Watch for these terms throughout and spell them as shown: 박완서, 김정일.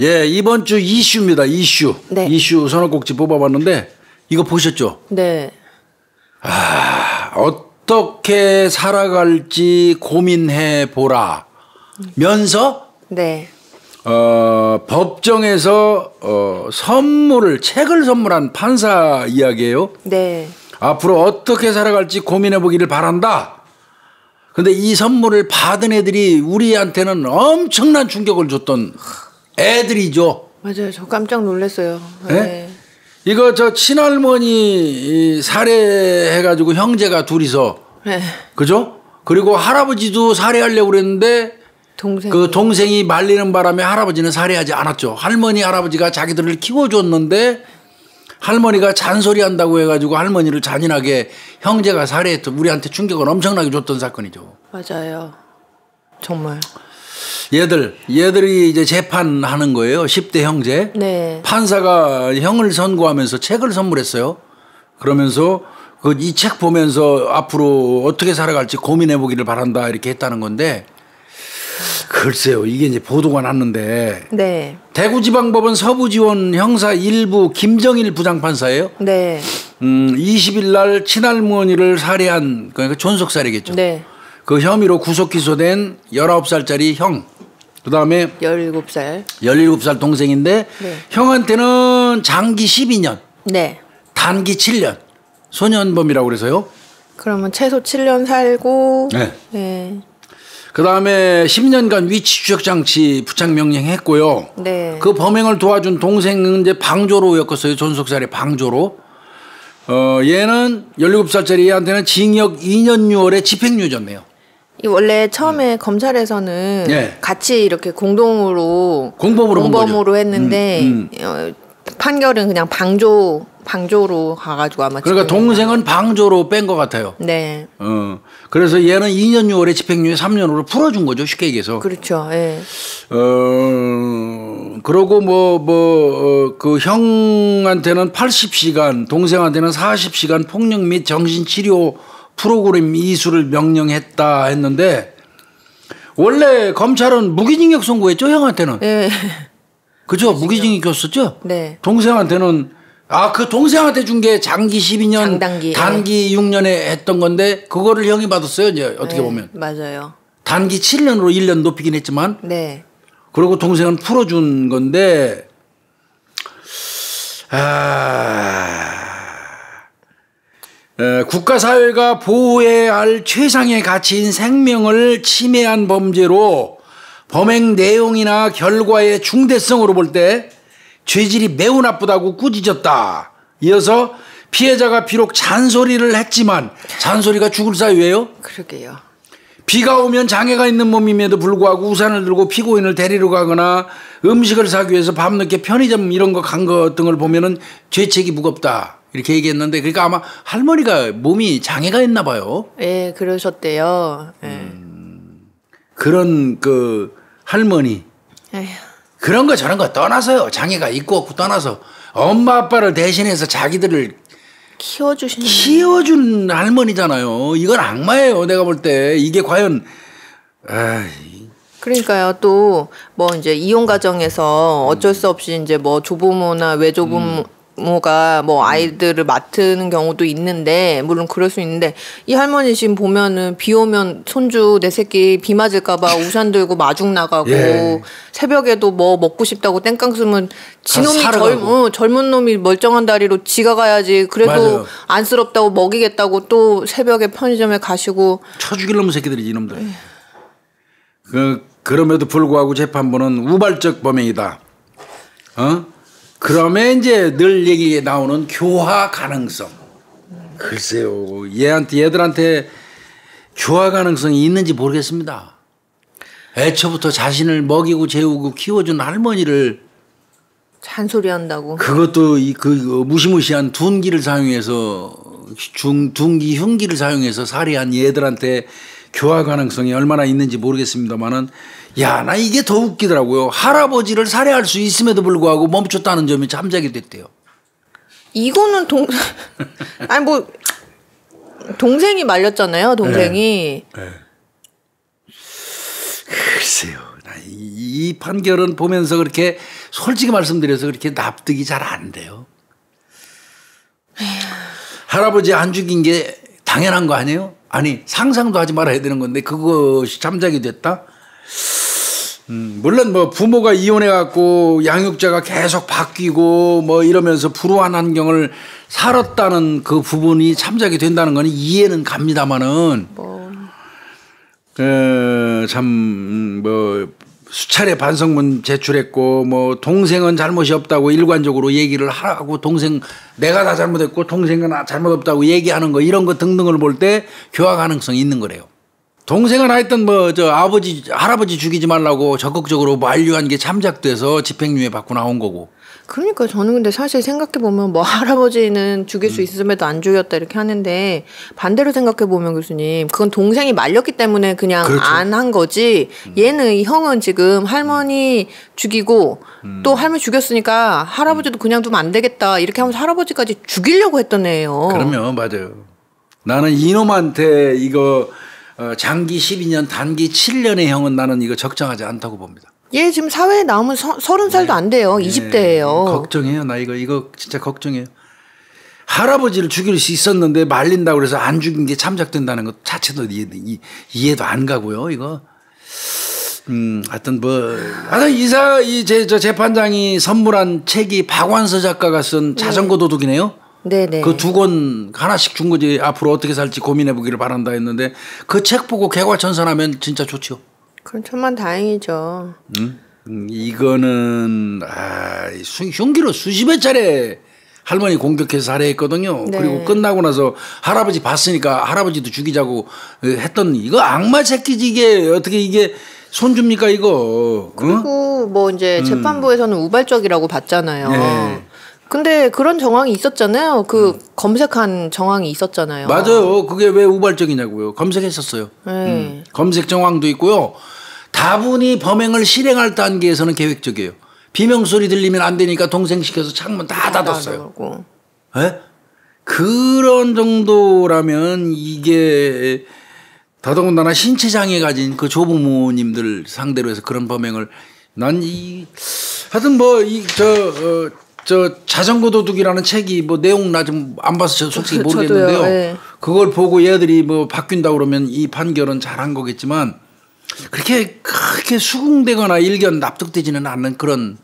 예, 이번 주 이슈입니다. 이슈. 네. 이슈 선호곡지 뽑아봤는데 이거 보셨죠? 네. 아, 어떻게 살아갈지 고민해보라 면서 네. 법정에서 선물을 책을 선물한 판사 이야기예요. 네. 앞으로 어떻게 살아갈지 고민해보기를 바란다. 근데 이 선물을 받은 애들이 우리한테는 엄청난 충격을 줬던 애들이죠. 맞아요. 저 깜짝 놀랐어요. 네? 네. 이거 저 친할머니 살해해가지고 형제가 둘이서 네. 그죠? 그리고 할아버지도 살해하려고 그랬는데 그 동생이 말리는 바람에 할아버지는 살해하지 않았죠. 할머니 할아버지가 자기들을 키워줬는데 할머니가 잔소리한다고 해가지고 할머니를 잔인하게 형제가 살해했던, 우리한테 충격을 엄청나게 줬던 사건이죠. 맞아요. 정말. 얘들이 이제 재판하는 거예요. 10대 형제. 네. 판사가 형을 선고하면서 책을 선물했어요. 그러면서 그 이 책 보면서 앞으로 어떻게 살아갈지 고민해보기를 바란다 이렇게 했다는 건데, 글쎄요, 이게 이제 보도가 났는데 네. 대구지방법원 서부지원 형사 1부 김정일 부장판사예요. 네. 20일 날 친할머니를 살해한, 그러니까 존속살해겠죠. 네. 그 혐의로 구속 기소된 19살짜리 형, 그다음에 17살 동생인데 네. 형한테는 장기 12년, 네. 단기 7년, 소년범이라고 그래서요. 그러면 최소 7년 살고 네. 네. 그다음에 10년간 위치 추적 장치 부착 명령했고요. 네. 그 범행을 도와준 동생은 이제 방조로 엮었어요. 존속살해 방조로. 얘는 17살짜리 얘한테는 징역 2년 6월에 집행유예였네요. 이 원래 처음에 검찰에서는 네. 같이 이렇게 공범으로 했는데 판결은 그냥 방조로 가가지고 아마 그러니까 동생은 방조로 뺀 것 같아요. 네. 그래서 얘는 2년 6월에 집행유예 3년으로 풀어준 거죠, 쉽게 얘기해서. 그렇죠. 예. 그러고 그 형한테는 80시간, 동생한테는 40시간 폭력 및 정신치료 프로그램 이수를 명령했다 했는데, 원래 검찰은 무기징역 선고했죠, 형한테는. 예. 그죠, 무기징역 줬었죠. 네. 동생한테는 그 동생한테 준 게 장기 12년, 단기 6년에 했던 건데 그거를 형이 받았어요. 이제 어떻게 네, 보면 맞아요. 단기 7년으로 1년 높이긴 했지만 네. 그리고 동생은 풀어준 건데 국가사회가 보호해야 할 최상의 가치인 생명을 침해한 범죄로 범행 내용이나 결과의 중대성으로 볼 때 죄질이 매우 나쁘다고 꾸짖었다. 이어서 피해자가 비록 잔소리를 했지만 잔소리가 죽을 사유예요. 그러게요. 비가 오면 장애가 있는 몸임에도 불구하고 우산을 들고 피고인을 데리러 가거나 음식을 사기 위해서 밤늦게 편의점 이런 거 간 것 등을 보면은 죄책이 무겁다 이렇게 얘기했는데, 그러니까 아마 할머니가 몸이 장애가 있나 봐요. 예, 그러셨대요. 예. 그런 그 할머니. 에휴. 그런 거 저런 거 떠나서요. 장애가 있고 없고 떠나서 엄마 아빠를 대신해서 자기들을 키워준 할머니잖아요. 이건 악마예요. 내가 볼 때 이게 과연 그러니까요. 또 뭐 이제 이혼 가정에서 어쩔 수 없이 이제 뭐 조부모나 외조부모가 뭐 아이들을 맡는 경우도 있는데, 물론 그럴 수 있는데, 이 할머니 지금 보면은 비 오면 손주 내 새끼 비 맞을까봐 우산 들고 마중 나가고 예. 새벽에도 뭐 먹고 싶다고 땡깡 쓰면 지놈이 젊은 놈이 멀쩡한 다리로 지가 가야지, 그래도 맞아요. 안쓰럽다고 먹이겠다고 또 새벽에 편의점에 가시고 쳐 죽일 놈 새끼들이지 이놈들. 그럼에도 불구하고 재판부는 우발적 범행이다. 그러면 이제 늘 얘기에 나오는 교화 가능성. 글쎄요, 얘들한테 교화 가능성이 있는지 모르겠습니다. 애초부터 자신을 먹이고 재우고 키워준 할머니를 잔소리한다고. 그것도 무시무시한 둔기를 사용해서 흉기를 사용해서 살해한 얘들한테 교화 가능성이 얼마나 있는지 모르겠습니다만은, 야, 나 이게 더 웃기더라고요. 할아버지를 살해할 수 있음에도 불구하고 멈췄다는 점이 참작이 됐대요. 이거는 아니 뭐 동생이 말렸잖아요. 동생이. 네. 네. 글쎄요. 나 이 판결은 보면서 그렇게 솔직히 말씀드려서 그렇게 납득이 잘 안 돼요. 할아버지 안 죽인 게 당연한 거 아니에요? 아니 상상도 하지 말아야 되는 건데 그것이 참작이 됐다? 물론 뭐 부모가 이혼해갖고 양육자가 계속 바뀌고 뭐 이러면서 불우한 환경을 살았다는 그 부분이 참작이 된다는 건 이해는 갑니다만은 참 뭐 수차례 반성문 제출했고 뭐 동생은 잘못이 없다고 일관적으로 얘기를 하고 동생 내가 다 잘못했고 동생은 잘못 없다고 얘기하는 거 이런 거 등등을 볼 때 교화 가능성이 있는 거래요. 동생은 하여튼 뭐 저 아버지 할아버지 죽이지 말라고 적극적으로 만류한 게 참작돼서 집행유예 받고 나온 거고. 그러니까 저는 근데 사실 생각해보면 뭐 할아버지는 죽일 수 있음에도 안 죽였다 이렇게 하는데 반대로 생각해보면 교수님 그건 동생이 말렸기 때문에 그냥 그렇죠. 안 한 거지 얘는 이 형은 지금 할머니 죽이고 또 할머니 죽였으니까 할아버지도 그냥 두면 안 되겠다 이렇게 하면서 할아버지까지 죽이려고 했던 애예요. 그러면 맞아요. 나는 이놈한테 이거 장기 12년 단기 7년의 형은 나는 이거 적정하지 않다고 봅니다. 얘 지금 사회에 나오면 30살도 안 돼요. 20대예요. 걱정해요. 나 이거 진짜 걱정해요. 할아버지를 죽일 수 있었는데 말린다고 그래서 안 죽인 게 참작된다는 것 자체도 이해도 안 가고요. 이거 하여튼 뭐 하여튼 저 재판장이 선물한 책이 박완서 작가가 쓴 자전거 도둑이네요. 네네. 그 두 권 하나씩 준 거지 앞으로 어떻게 살지 고민해 보기를 바란다 했는데 그 책 보고 개과천선하면 진짜 좋죠. 그럼 천만 다행이죠. 이거는 흉기로 수십여 차례 할머니 공격해서 살해했거든요. 네. 그리고 끝나고 나서 할아버지 봤으니까 할아버지도 죽이자고 했던 이거 악마 새끼지 이게 어떻게 이게 손줍니까 이거. 그리고 뭐 이제 재판부에서는 우발적이라고 봤잖아요. 네. 근데 그런 정황이 있었잖아요. 그 검색한 정황이 있었잖아요. 맞아요. 그게 왜 우발적이냐고요. 검색했었어요. 검색 정황도 있고요. 다분히 범행을 실행할 단계에서는 계획적이에요. 비명소리 들리면 안 되니까 동생 시켜서 창문 다 닫았어요. 예? 그런 정도라면 이게 더더군다나 신체장애 가진 그 조부모님들 상대로 해서 그런 범행을 난 하여튼 뭐 저 자전거 도둑이라는 책이 뭐 내용 나 좀 안 봐서 저 솔직히 모르겠는데요. 저도요, 네. 그걸 보고 얘들이 뭐 바뀐다 그러면 이 판결은 잘한 거겠지만 그렇게 수긍되거나 일견 납득되지는 않는 그런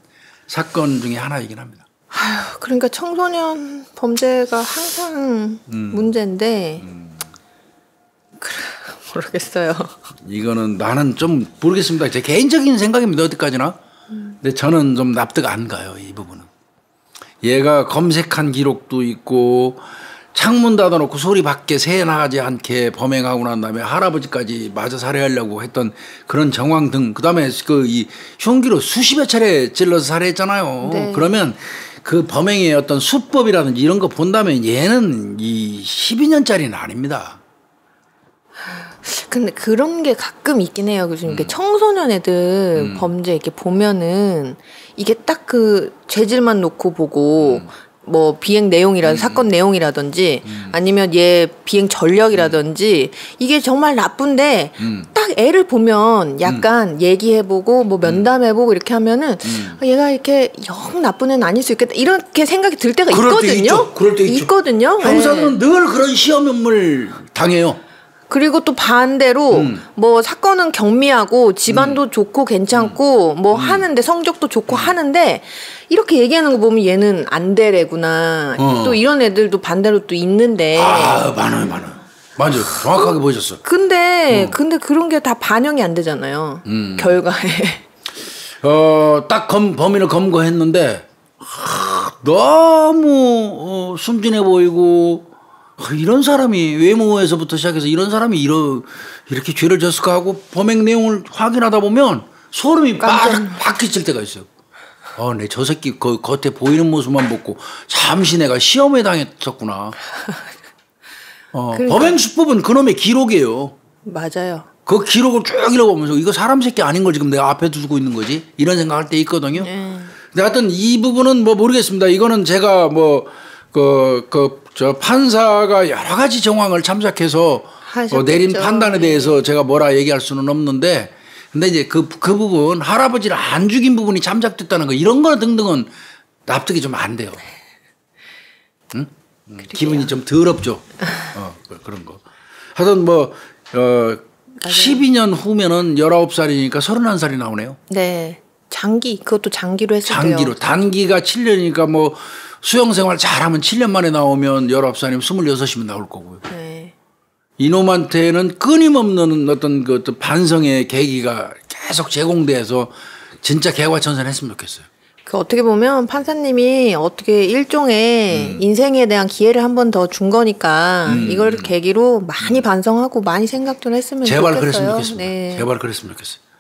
사건 중에 하나이긴 합니다. 아휴, 그러니까 청소년 범죄가 항상 문제인데 그래, 모르겠어요. 이거는 나는 좀 모르겠습니다. 제 개인적인 생각입니다. 어디까지나. 근데 저는 좀 납득 안 가요. 이 부분은. 얘가 검색한 기록도 있고 창문 닫아놓고 소리 밖에 새 나가지 않게 범행하고 난 다음에 할아버지까지 마저 살해하려고 했던 그런 정황 등 그다음에 이 흉기로 수십여 차례 찔러서 살해했잖아요. 네. 그러면 그 범행의 어떤 수법이라든지 이런 거 본다면 얘는 이 12년짜리는 아닙니다. 근데 그런 게 가끔 있긴 해요. 그래서 청소년 애들 범죄 이렇게 보면은 이게 딱 그 죄질만 놓고 보고 뭐 비행 내용이라든지 사건 내용이라든지 아니면 얘 비행 전력이라든지 이게 정말 나쁜데 딱 애를 보면 약간 얘기해보고 뭐 면담해보고 이렇게 하면은 얘가 이렇게 영 나쁜 애는 아닐 수 있겠다 이렇게 생각이 들 때가 있거든요. 그럴 때 있거든요. 형사는 늘 그런 시험을 당해요. 그리고 또 반대로 뭐 사건은 경미하고 집안도 좋고 괜찮고 뭐 하는데 성적도 좋고 하는데 이렇게 얘기하는 거 보면 얘는 안 되래구나. 또 이런 애들도 반대로 또 있는데. 아 많아요. 맞아요. 정확하게 보셨어. 근데 그런 게 다 반영이 안 되잖아요. 결과에. 딱 범인을 검거했는데 너무 순진해 보이고. 이런 사람이 외모에서부터 시작해서 이런 사람이 이렇게 죄를 졌을까 하고 범행 내용을 확인하다 보면 소름이 팍 끼칠 때가 있어요. 네, 저 새끼 겉에 보이는 모습만 보고 잠시 내가 시험에 당했었구나. 그러니까. 범행 수법은 그놈의 기록이에요. 맞아요. 그 기록을 쭉 읽어보면서 이거 사람 새끼 아닌 걸 지금 내가 앞에 두고 있는 거지 이런 생각할 때 있거든요. 근데 하여튼 이 부분은 뭐 모르겠습니다. 이거는 제가 뭐 저 판사가 여러 가지 정황을 참작해서 내린 판단에 대해서 제가 뭐라 얘기할 수는 없는데 근데 이제 그 부분 할아버지를 안 죽인 부분이 잠적됐다는 거 이런 거 등등은 납득이 좀 안 돼요. 응? 기분이 좀 더럽죠. 그런 거. 하여튼 뭐 12년 후면은 19살이니까 31살이 나오네요. 네. 장기 그것도 장기로 했어요. 장기로. 단기가 7년이니까 뭐 수영생활 잘하면 7년 만에 나오면 19살이면 26이면 나올 거고요. 네. 이놈한테는 끊임없는 어떤 그 반성의 계기가 계속 제공돼서 진짜 개과천선했으면 좋겠어요. 그 어떻게 보면 판사님이 어떻게 일종의 인생에 대한 기회를 한 번 더 준 거니까 이걸 계기로 많이 반성하고 많이 생각도 했으면 제발 좋겠어요. 제발 그랬으면 좋겠습니다. 네. 제발 그랬으면 좋겠어요.